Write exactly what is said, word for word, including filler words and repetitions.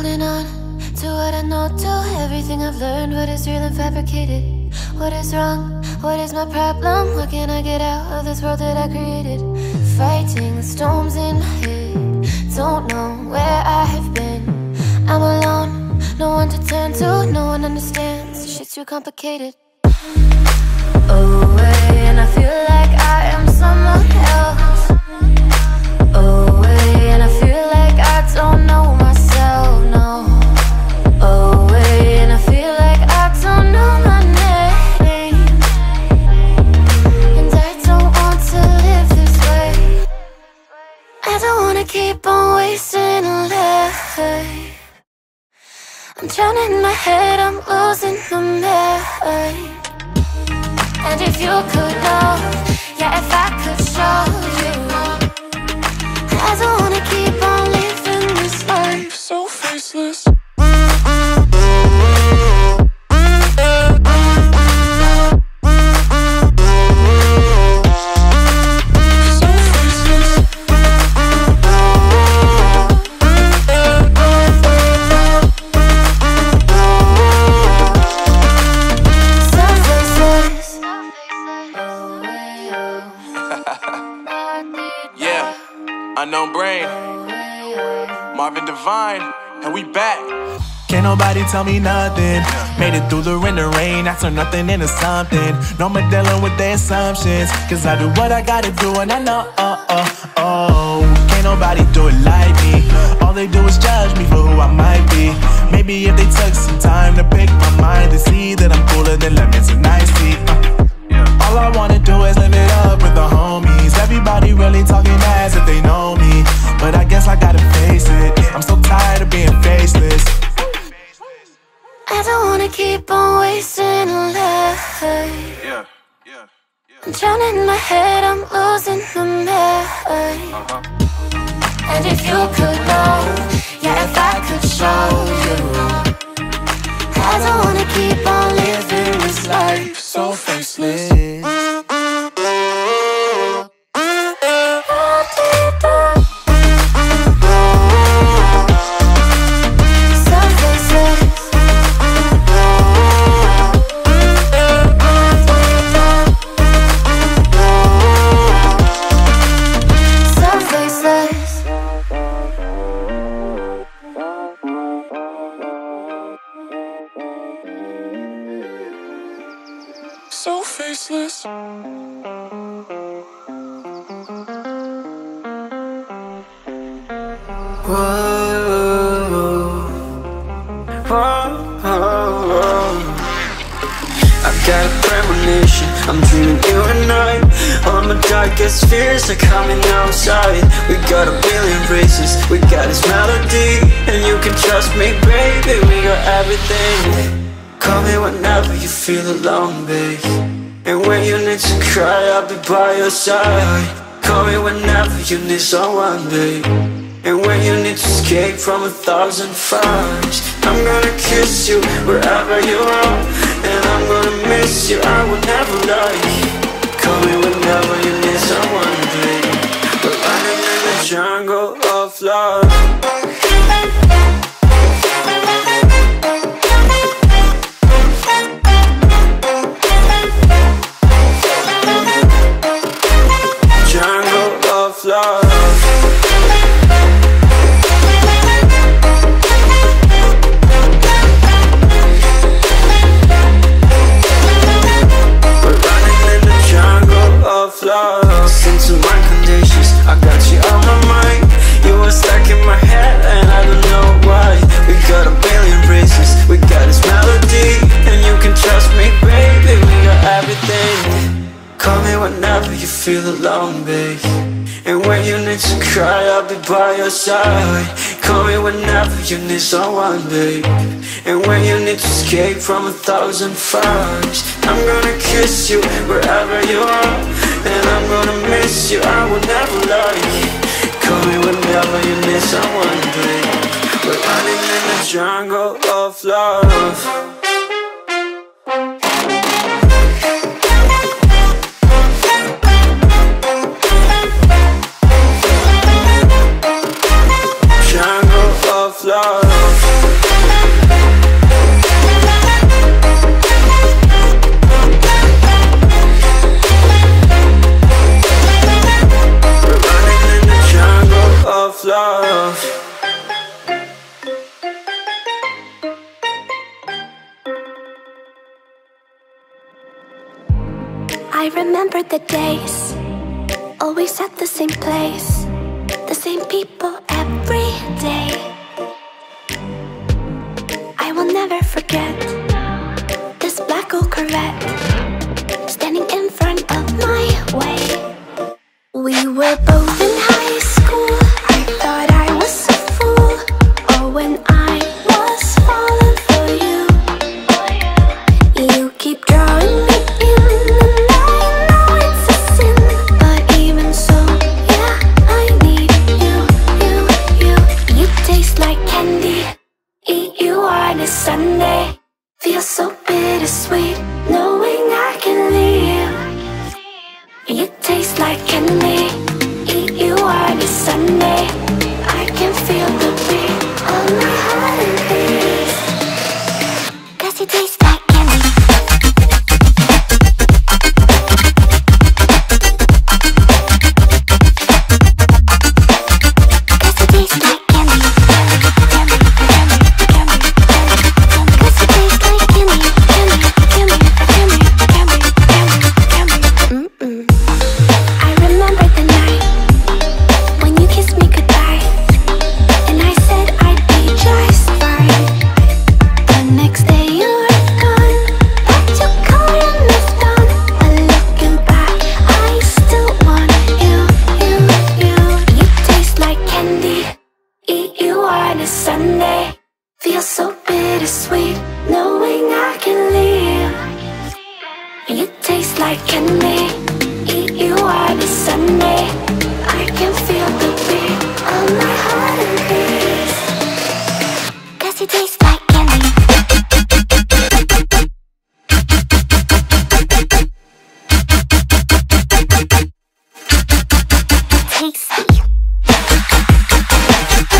holding on to what I know, to everything I've learned. What is real and fabricated? What is wrong? What is my problem? What can I get out of this world that I created? Fighting the storms in my head, don't know where I have been. I'm alone, no one to turn to, no one understands. This shit's too complicated. Away, and I feel like I am someone else. Away, and I feel like I don't know myself, no. Away, and I feel like I don't know my name, and I don't want to live this way. I don't wanna keep on wasting a life. I'm drowning in my head, I'm losing my mind. And if you could know, yeah, if I could show you, I don't wanna keep on living this life so faceless. Unknown brain, Marvin Devine, and we back. Can't nobody tell me nothing. Made it through the rain, the rain. I turn nothing into something. No more dealing with the assumptions, cause I do what I gotta do, and I know, oh, oh, oh. Can't nobody do it like me. All they do is judge me for who I might be. Maybe if they took some time to pick my mind, they see that I'm cooler than lemons and iced tea. Uh. All I wanna do is live it up with the homies. Everybody really talking as if they know me, but I guess I gotta face it. I'm so tired of being faceless. I don't wanna keep on wasting a life. Yeah, yeah, yeah. I'm drowning in my head, I'm losing my mind. Uh-huh. And if you could know, yeah, if I could show you, I don't wanna keep on living this life so faceless. So faceless. Got a premonition, I'm dreaming you and I. All my darkest fears are coming outside. We got a billion races, we got this melody, and you can trust me, baby, we got everything. Call me whenever you feel alone, babe, and when you need to cry, I'll be by your side. Call me whenever you need someone, babe, and when you need to escape from a thousand fires. I'm gonna kiss you wherever you are, and I'm gonna miss you, I will never lie. Call me whenever you need someone, baby. But I'm in the jungle of love. Feel alone, babe, and when you need to cry, I'll be by your side. Call me whenever you need someone, babe, and when you need to escape from a thousand fires. I'm gonna kiss you wherever you are, and I'm gonna miss you, I will never lie. Call me whenever you need someone, babe. We're running in the jungle of love. Love. remember the days, always at the same place, the same people every day. I will never forget this black old Corvette standing in front of my way. We were both in high school, I thought I was a fool. Oh, when I was falling for you, you keep drawing me in, and I know it's a sin. But even so, yeah, I need you, you, you. You taste like candy, eat you on a Sunday. Feels so bittersweet, knowing I can leave. You taste like candy, eat you on a Sunday. I can feel the beat on my holidays, 'cause you taste like candy. Sunday, feels so bittersweet, knowing I can live. You taste like candy.